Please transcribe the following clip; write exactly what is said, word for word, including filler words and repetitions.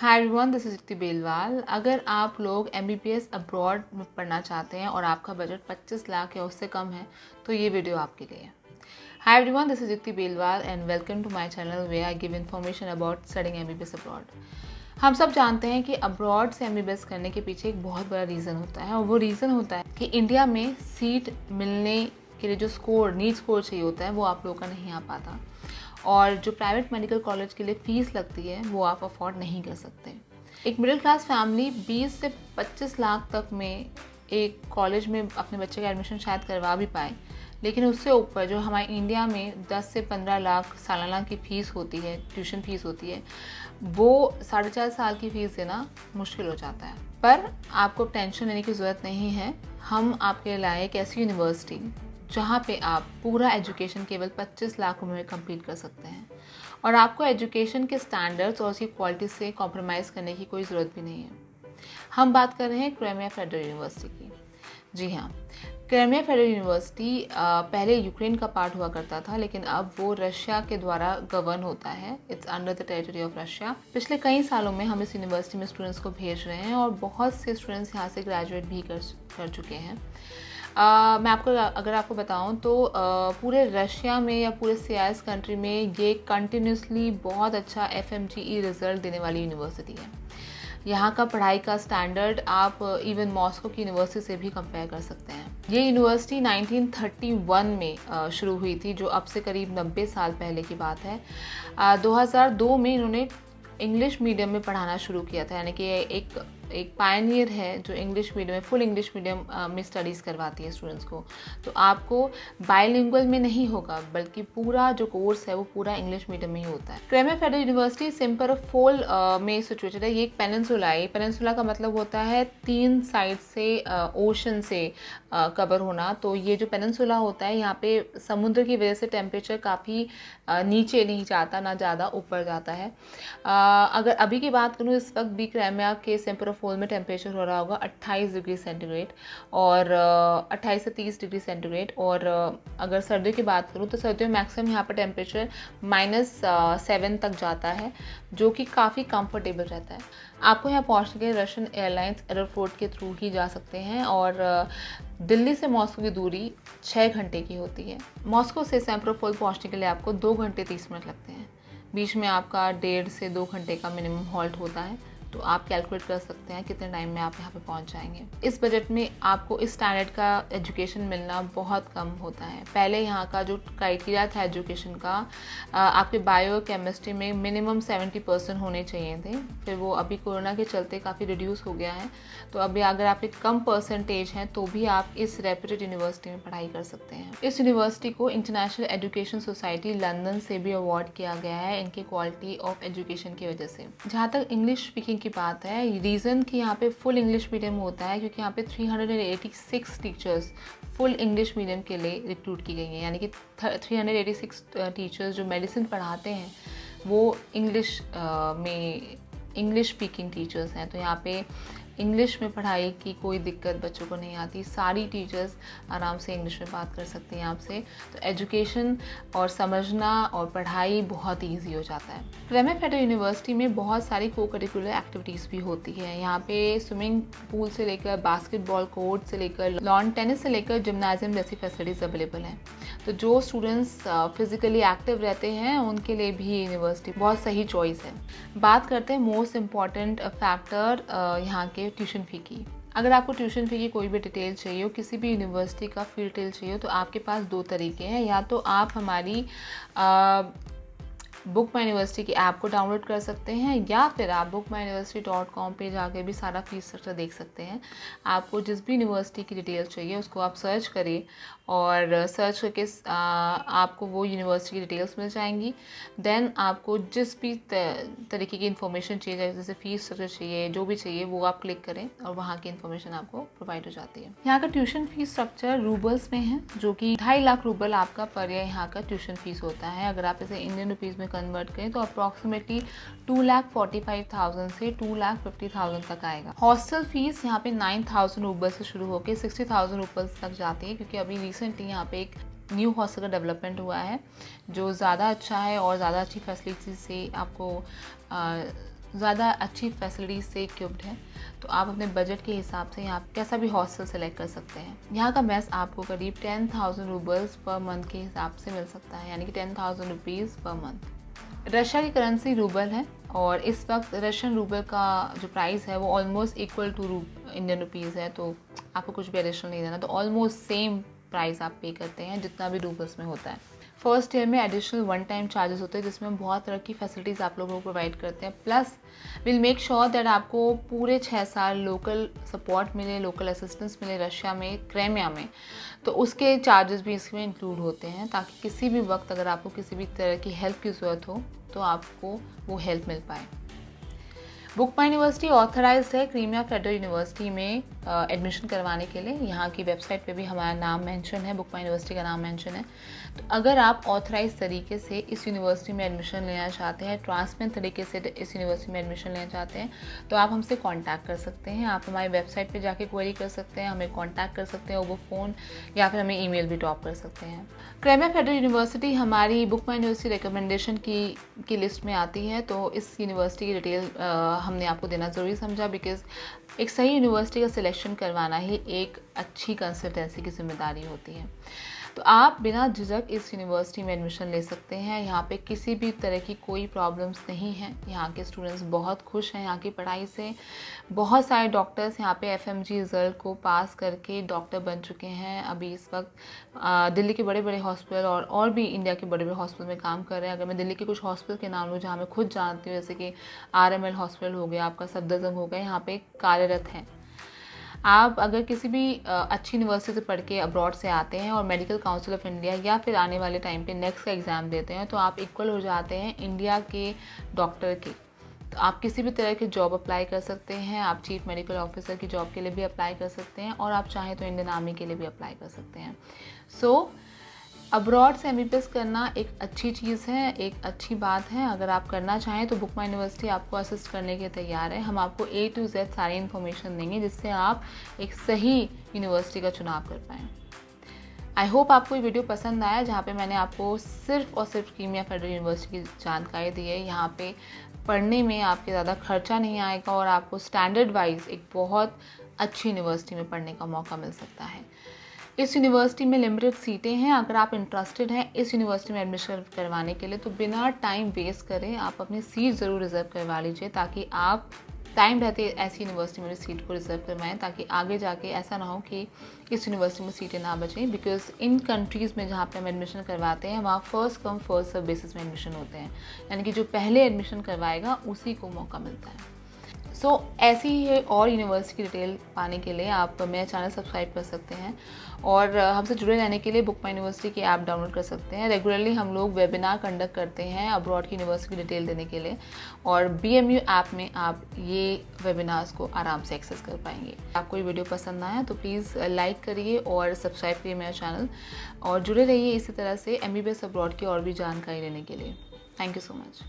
Hi everyone, this is Yukti Belwal. अगर आप लोग एमबीबीएस अब्रॉड में पढ़ना चाहते हैं और आपका बजट पच्चीस लाख या उससे कम है तो ये वीडियो आपके लिए है। Hi everyone, this is Yukti Belwal and welcome to my channel where I give information about studying MBBS abroad. हम सब जानते हैं कि अब्रॉड से एमबीबीएस करने के पीछे एक बहुत बड़ा रीज़न होता है और वो रीज़न होता है कि इंडिया में सीट मिलने के लिए जो स्कोर नीट स्कोर चाहिए होता है वो आप लोगों का नहीं आ पाता और जो प्राइवेट मेडिकल कॉलेज के लिए फ़ीस लगती है वो आप अफोर्ड नहीं कर सकते। एक मिडिल क्लास फैमिली बीस से पच्चीस लाख तक में एक कॉलेज में अपने बच्चे का एडमिशन शायद करवा भी पाए, लेकिन उससे ऊपर जो हमारे इंडिया में दस से पंद्रह लाख सालाना की फ़ीस होती है, ट्यूशन फ़ीस होती है, वो साढ़े चार साल की फ़ीस देना मुश्किल हो जाता है। पर आपको टेंशन लेने की ज़रूरत नहीं है। हम आपके लाए एक ऐसी यूनिवर्सिटी जहाँ पे आप पूरा एजुकेशन केवल पच्चीस लाख रुपये में कंप्लीट कर सकते हैं और आपको एजुकेशन के स्टैंडर्ड्स और उसकी क्वालिटी से कॉम्प्रोमाइज़ करने की कोई ज़रूरत भी नहीं है। हम बात कर रहे हैं क्रेमिया फेडरल यूनिवर्सिटी की। जी हाँ, क्रेमिया फेडरल यूनिवर्सिटी पहले यूक्रेन का पार्ट हुआ करता था, लेकिन अब वो रशिया के द्वारा गवर्न होता है। It's under the territory of Russia. पिछले कई सालों में हम इस यूनिवर्सिटी में स्टूडेंट्स को भेज रहे हैं और बहुत से स्टूडेंट्स यहाँ से ग्रेजुएट भी कर कर चुके हैं। Uh, मैं आपको अगर आपको बताऊं तो uh, पूरे रशिया में या पूरे सीआईएस कंट्री में ये कंटिन्यूसली बहुत अच्छा एफएमजीई रिज़ल्ट देने वाली यूनिवर्सिटी है। यहाँ का पढ़ाई का स्टैंडर्ड आप इवन uh, मॉस्को की यूनिवर्सिटी से भी कंपेयर कर सकते हैं। ये यूनिवर्सिटी नाइनटीन थर्टी वन में uh, शुरू हुई थी, जो अब से करीब नब्बे साल पहले की बात है। uh, दो हज़ार दो में इन्होंने इंग्लिश मीडियम में पढ़ाना शुरू किया था, यानी कि एक एक पायनियर है जो इंग्लिश मीडियम में फुल इंग्लिश मीडियम में स्टडीज़ करवाती है स्टूडेंट्स को। तो आपको बायलिंगुअल में नहीं होगा, बल्कि पूरा जो कोर्स है वो पूरा इंग्लिश मीडियम में ही होता है। क्रेमिया फेडरल यूनिवर्सिटी सिम्फेरोपोल में सिचुएटेड है। ये एक पेनिनसुला है। पेनिनसुला का मतलब होता है तीन साइड से ओशन से कवर होना। तो ये जो पेनिनसुला होता है, यहाँ पे समुद्र की वजह से टेम्परेचर काफ़ी नीचे नहीं जाता, ना ज़्यादा ऊपर जाता है। अगर अभी की बात करूँ, इस वक्त भी क्रेमिया के सिम्फेरोपोल फोल में टेम्परेचर हो रहा होगा अट्ठाईस डिग्री सेंटीग्रेड और अट्ठाईस से तीस डिग्री सेंटीग्रेड। और अगर सर्दियों की बात करूँ तो सर्दियों में मैक्सिमम यहाँ पर टेम्परेचर माइनस सेवन तक जाता है, जो कि काफ़ी कंफर्टेबल रहता है। आपको यहाँ पहुँचने के लिए रशियन एयरलाइंस एयरपोर्ट के थ्रू ही जा सकते हैं और दिल्ली से मॉस्को की दूरी छः घंटे की होती है। मॉस्को से सिम्फेरोपोल पहुँचने के लिए आपको दो घंटे तीस मिनट लगते हैं। बीच में आपका डेढ़ से दो घंटे का मिनिमम हॉल्ट होता है, तो आप कैलकुलेट कर सकते हैं कितने टाइम में आप यहाँ पे पहुँच जाएंगे। इस बजट में आपको इस स्टैंडर्ड का एजुकेशन मिलना बहुत कम होता है। पहले यहाँ का जो क्राइटेरिया था एजुकेशन का, आपके बायो केमिस्ट्री में मिनिमम सत्तर परसेंट होने चाहिए थे। फिर वो अभी कोरोना के चलते काफ़ी रिड्यूस हो गया है, तो अभी अगर आपके कम परसेंटेज हैं तो भी आप इस रेप्यूटेड यूनिवर्सिटी में पढ़ाई कर सकते हैं। इस यूनिवर्सिटी को इंटरनेशनल एजुकेशन सोसाइटी लंदन से भी अवॉर्ड किया गया है इनकी क्वालिटी ऑफ एजुकेशन की वजह से। जहाँ तक इंग्लिश स्पीकिंग की बात है, रीज़न कि यहाँ पे फुल इंग्लिश मीडियम होता है क्योंकि यहाँ पे तीन सौ छियासी टीचर्स फुल इंग्लिश मीडियम के लिए रिक्रूट की गई हैं, यानी कि तीन सौ छियासी टीचर्स जो मेडिसिन पढ़ाते हैं वो इंग्लिश में इंग्लिश स्पीकिंग टीचर्स हैं। तो यहाँ पे इंग्लिश में पढ़ाई की कोई दिक्कत बच्चों को नहीं आती। सारी टीचर्स आराम से इंग्लिश में बात कर सकती हैं आपसे, तो एजुकेशन और समझना और पढ़ाई बहुत ईजी हो जाता है। क्रेमिया फेडरल यूनिवर्सिटी में बहुत सारी को करिकुलर एक्टिविटीज़ भी होती है। यहाँ पे स्विमिंग पूल से लेकर बास्केटबॉल कोर्ट से लेकर लॉन टेनिस से लेकर जिम्नाजियम जैसी फैसिलिटीज़ अवेलेबल हैं। तो जो स्टूडेंट्स फिज़िकली एक्टिव रहते हैं उनके लिए भी यूनिवर्सिटी बहुत सही चॉइस है। बात करते हैं मोस्ट इम्पॉर्टेंट फैक्टर यहाँ के ट्यूशन फ़ी की। अगर आपको ट्यूशन फ़ी की कोई भी डिटेल चाहिए हो, किसी भी यूनिवर्सिटी का फी डिटेल चाहिए हो, तो आपके पास दो तरीके हैं। या तो आप हमारी आ, बुक माई यूनिवर्सिटी की ऐप को डाउनलोड कर सकते हैं, या फिर आप बुक माई यूनिवर्सिटी डॉट कॉम पर जाकर भी सारा फीस स्ट्रक्चर देख सकते हैं। आपको जिस भी यूनिवर्सिटी की डिटेल चाहिए उसको आप सर्च करें और सर्च करके आपको वो यूनिवर्सिटी की डिटेल्स मिल जाएंगी। देन आपको जिस भी तरीके की इन्फॉर्मेशन चाहिए, जैसे फ़ीस स्ट्रक्चर चाहिए, जो भी चाहिए वो आप क्लिक करें और वहाँ की इन्फॉर्मेशन आपको प्रोवाइड हो जाती है। यहाँ का ट्यूशन फीस स्ट्रक्चर रूबल्स में है, जो कि ढाई लाख रूबल आपका पर ईयर यहाँ का ट्यूशन फीस होता है। अगर आप इसे इंडियन रुपीज़ में कन्वर्ट करें तो approximately two lakh forty five thousand से टू लाख फिफ्टी थाउजेंड तक आएगा। हॉस्टल फीस यहाँ पे नाइन थाउजेंड रूबल से शुरू होकर सिक्सटी थाउजेंड रूबल तक जाती है, क्योंकि अभी रिसेंटली यहाँ पे एक न्यू हॉस्टल का डेवलपमेंट हुआ है जो ज़्यादा अच्छा है और ज़्यादा अच्छी फैसिलिटी से आपको ज़्यादा अच्छी फैसिलिटीज़ से इक्विप्ड है। तो आप अपने बजट के हिसाब से यहाँ कैसा भी हॉस्टल सेलेक्ट कर सकते हैं। यहाँ का मेस आपको करीब ten thousand roubles per month के हिसाब से मिल सकता है, यानी कि टेन थाउजेंड रुपीज़ पर मंथ। रशिया की करेंसी रूबल है और इस वक्त रशियन रूबल का जो प्राइस है वो ऑलमोस्ट इक्वल टू रू इंडियन रुपीज़ है, तो आपको कुछ भी एडिशनल नहीं देना। तो ऑलमोस्ट सेम प्राइस आप पे करते हैं जितना भी रूबल्स में होता है। फर्स्ट ईयर में एडिशनल वन टाइम चार्जेस होते हैं जिसमें हम बहुत तरह की फैसिलिटीज़ आप लोगों को प्रोवाइड करते हैं। Plus will make sure that आपको पूरे छः साल लोकल सपोर्ट मिले, लोकल असिस्टेंस मिले रशिया में, क्रेमिया में। तो उसके चार्जेस भी इसमें इंक्लूड होते हैं ताकि किसी भी वक्त अगर आपको किसी भी तरह की हेल्प की ज़रूरत हो तो आपको वो हेल्प मिल पाए। बुक माई यूनिवर्सिटी ऑथराइज है क्रीमिया फेडरल यूनिवर्सिटी में एडमिशन करवाने के लिए। यहाँ की वेबसाइट पे भी हमारा नाम मेंशन है, बुक माई यूनिवर्सिटी का नाम मेंशन है। तो अगर आप ऑथराइज तरीके से इस यूनिवर्सिटी में एडमिशन लेना चाहते हैं, ट्रांसपेरेंट तरीके से इस यूनिवर्सिटी में एडमिशन लेना चाहते हैं, तो आप हमसे कॉन्टैक्ट कर सकते हैं। आप हमारी वेबसाइट पर जाके क्वेरी कर सकते हैं, हमें कॉन्टैक्ट कर सकते हैं ओवर फ़ोन, या फिर हमें ई मेल भी टॉप कर सकते हैं। क्रीमिया फेडरल यूनिवर्सिटी हमारी बुक माई यूनिवर्सिटी रिकमेंडेशन की, की लिस्ट में आती है। तो इस यूनिवर्सिटी की डिटेल हमने आपको देना ज़रूरी समझा, बिकॉज एक सही यूनिवर्सिटी का सिलेक्शन करवाना ही एक अच्छी कंसल्टेंसी की जिम्मेदारी होती है। तो आप बिना झिझक इस यूनिवर्सिटी में एडमिशन ले सकते हैं। यहाँ पे किसी भी तरह की कोई प्रॉब्लम्स नहीं है। यहाँ के स्टूडेंट्स बहुत खुश हैं यहाँ की पढ़ाई से। बहुत सारे डॉक्टर्स यहाँ पे F M G E result को पास करके डॉक्टर बन चुके हैं। अभी इस वक्त दिल्ली के बड़े बड़े हॉस्पिटल और और भी इंडिया के बड़े बड़े हॉस्पिटल में काम कर रहे हैं। अगर मैं दिल्ली के कुछ हॉस्पिटल के नाम लूँ जहाँ मैं खुद जानती हूँ, जैसे कि आर एम एल हॉस्पिटल हो गया, आपका सफदरजंग हो गया, यहाँ पर कार्यरत हैं। आप अगर किसी भी अच्छी यूनिवर्सिटी से पढ़ के अब्रॉड से आते हैं और मेडिकल काउंसिल ऑफ इंडिया या फिर आने वाले टाइम पे नेक्स्ट का एग्ज़ाम देते हैं, तो आप इक्वल हो जाते हैं इंडिया के डॉक्टर के। तो आप किसी भी तरह की जॉब अप्लाई कर सकते हैं। आप चीफ मेडिकल ऑफिसर की जॉब के लिए भी अप्लाई कर सकते हैं और आप चाहें तो इंडियन आर्मी के लिए भी अप्लाई कर सकते हैं। सो अब्रॉड से एम बी बी एस करना एक अच्छी चीज़ है, एक अच्छी बात है। अगर आप करना चाहें तो बुक माई यूनिवर्सिटी आपको असिस्ट करने के तैयार है। हम आपको ए टू जेड सारी इन्फॉर्मेशन देंगे जिससे आप एक सही यूनिवर्सिटी का चुनाव कर पाएँ। आई होप आपको ये वीडियो पसंद आया, जहाँ पे मैंने आपको सिर्फ और सिर्फ क्रीमिया फेडरल यूनिवर्सिटी की जानकारी दी है। यहाँ पे पढ़ने में आपके ज़्यादा खर्चा नहीं आएगा और आपको स्टैंडर्ड वाइज एक बहुत अच्छी यूनिवर्सिटी में पढ़ने का मौका मिल सकता है। इस यूनिवर्सिटी में लिमिटेड सीटें हैं। अगर आप इंटरेस्टेड हैं इस यूनिवर्सिटी में एडमिशन करवाने के लिए, तो बिना टाइम वेस्ट करें आप अपनी सीट ज़रूर रिज़र्व करवा लीजिए, ताकि आप टाइम रहते ऐसी यूनिवर्सिटी में सीट को रिज़र्व करवाएं, ताकि आगे जाके ऐसा ना हो कि इस यूनिवर्सिटी में सीटें ना बचें। बिकॉज इन कंट्रीज़ में जहाँ पे हम एडमिशन करवाते हैं वहाँ first come first serve basis में एडमिशन होते हैं, यानी कि जो पहले एडमिशन करवाएगा उसी को मौका मिलता है। सो so, ऐसी ही और यूनिवर्सिटी की डिटेल पाने के लिए आप मेरा चैनल सब्सक्राइब कर सकते हैं और हमसे जुड़े रहने के लिए बुक माई यूनिवर्सिटी की ऐप डाउनलोड कर सकते हैं। रेगुलरली हम लोग वेबिनार कंडक्ट करते हैं अब्रॉड की यूनिवर्सिटी की डिटेल देने के लिए, और बी एम यू ऐप में आप ये वेबिनार्स को आराम से एक्सेस कर पाएंगे। आपको ये वीडियो पसंद आया तो प्लीज़ लाइक करिए और सब्सक्राइब करिए मेरा चैनल, और जुड़े रहिए इसी तरह से M B B S abroad की और भी जानकारी लेने के लिए। Thank you so much.